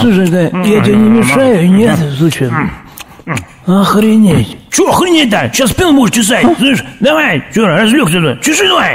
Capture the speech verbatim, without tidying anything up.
Слушай, да, я тебе не мешаю, нет, случайно? Охренеть. Чё охренеть-то? Сейчас спину будешь чесать. Слышь, давай, чё, разлюкся-то. Чеши давай.